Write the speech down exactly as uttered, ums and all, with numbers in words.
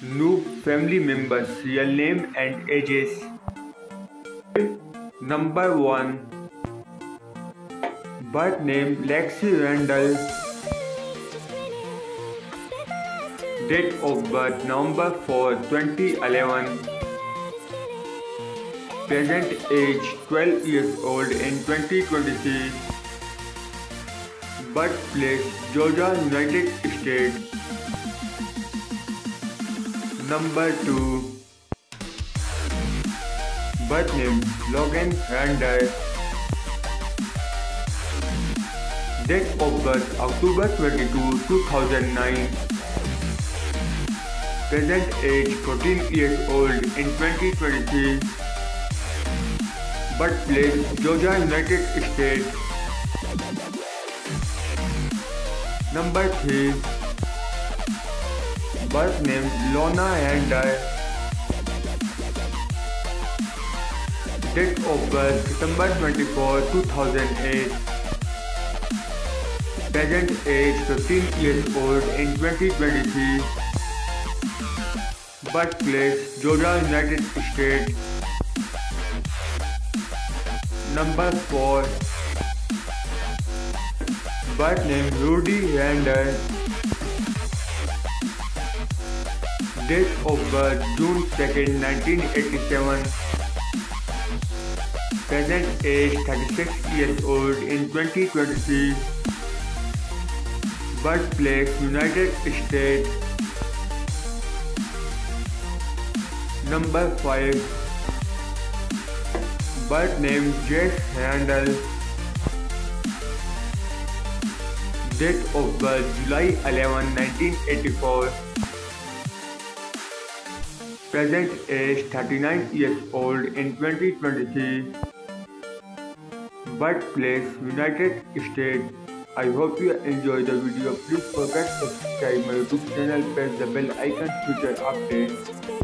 NOOB family members, real name and ages. Number one. Birth name Lexi Randall. Date of birth November fourth, twenty eleven. Present age twelve years old in twenty twenty-three. Birthplace Georgia, United States. Number two. Birth name Logan Randall. Date of birth October twenty-second, two thousand nine. Present age fourteen years old in twenty twenty-three. Birthplace Georgia, United States. Number three. Birth name Lona andai. Date of birth September twenty-fourth, two thousand eight. Present age fifteen years old in twenty twenty-three. Birthplace Georgia, United States. Number four. Birth name Rudy andai. Date of birth June second, nineteen eighty-seven. Present age thirty-six years old in twenty twenty-three. Birthplace United States. Number five. Birth name Jess Handel. Date of birth July eleventh, nineteen eighty-four. Present age thirty-nine years old in twenty twenty-three. Birthplace United States. I hope you enjoyed the video. Please forget to subscribe my YouTube channel, press the bell icon for future updates.